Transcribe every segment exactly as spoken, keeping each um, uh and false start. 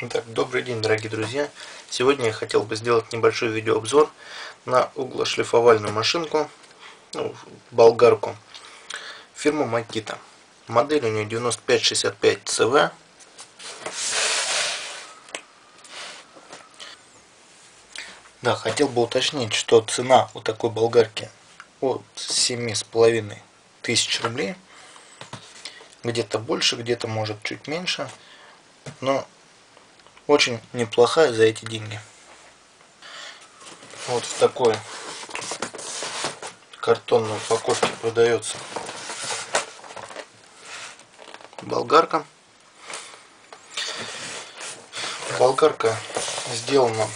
Итак, добрый день, дорогие друзья! Сегодня я хотел бы сделать небольшой видеообзор на углошлифовальную машинку, ну, болгарку, фирмы Makita. Модель у нее девять пять шесть пять си ви. Да, хотел бы уточнить, что цена у такой болгарки от семи с половиной тысяч рублей. Где-то больше, где-то может чуть меньше, но очень неплохая за эти деньги. Вот в такой картонной упаковке продается болгарка. Болгарка сделана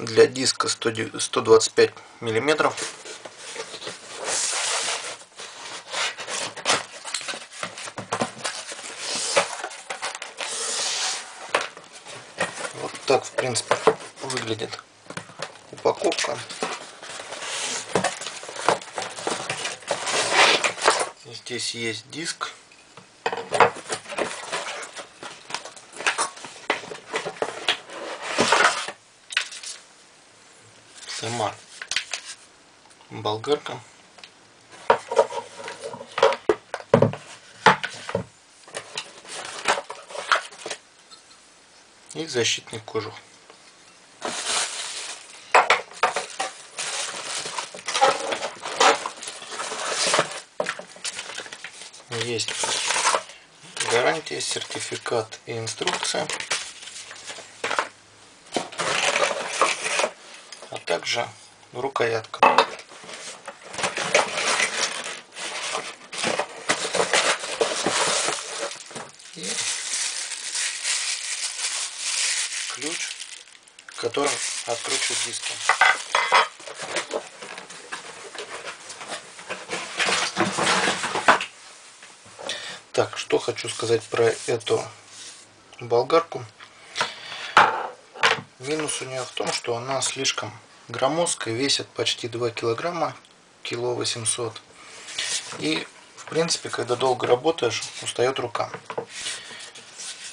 для диска сто двадцать пять миллиметров. Так, в принципе, выглядит упаковка. Здесь есть диск. Сама болгарка. И защитный кожух. Есть гарантия, сертификат и инструкция, а также рукоятка. И ключ, которым откручивают диски. Так, что хочу сказать про эту болгарку. Минус у нее в том, что она слишком громоздкая, весит почти два килограмма, кило восемьсот. И, в принципе, когда долго работаешь, устает рука.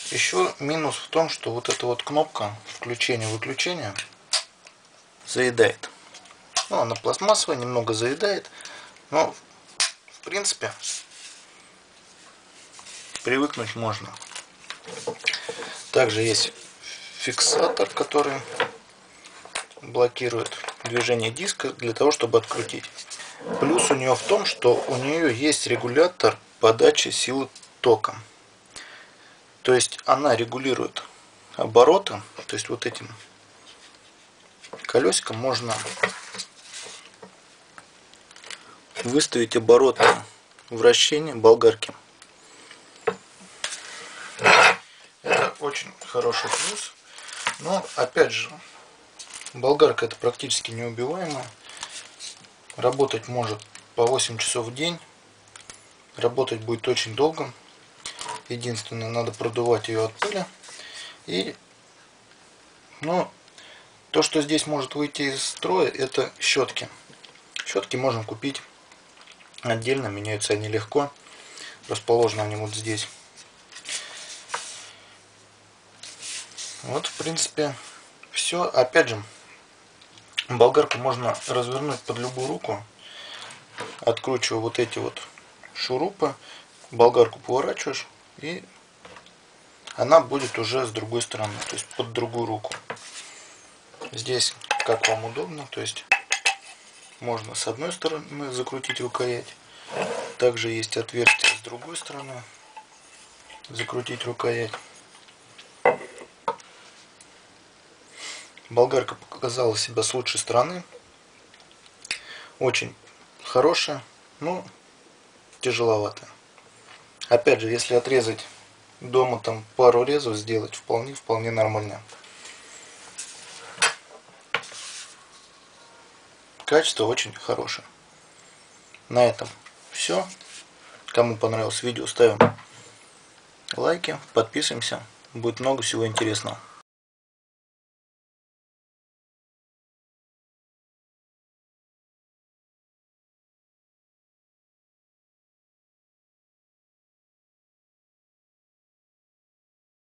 Еще минус в том, что вот эта вот кнопка включения-выключения заедает. Ну, она пластмассовая, немного заедает, но в принципе привыкнуть можно. Также есть фиксатор, который блокирует движение диска для того, чтобы открутить. Плюс у нее в том, что у нее есть регулятор подачи силы тока. То есть она регулирует обороты, то есть вот этим колесиком можно выставить обороты вращения болгарки. Это очень хороший плюс, но опять же, болгарка это практически неубиваемая, работать может по восемь часов в день, работать будет очень долго. Единственное, надо продувать ее от пыли. И, ну, то, что здесь может выйти из строя, это щетки. Щетки можно купить отдельно, меняются они легко. Расположены они вот здесь. Вот, в принципе, все. Опять же, болгарку можно развернуть под любую руку. Откручиваю вот эти вот шурупы. Болгарку поворачиваешь. И она будет уже с другой стороны, то есть под другую руку. Здесь как вам удобно, то есть можно с одной стороны закрутить рукоять. Также есть отверстие с другой стороны, закрутить рукоять. Болгарка показала себя с лучшей стороны. Очень хорошая, но тяжеловатая. Опять же, если отрезать дома там пару резов, сделать вполне, вполне нормально. Качество очень хорошее. На этом все. Кому понравилось видео, ставим лайки, подписываемся. Будет много всего интересного.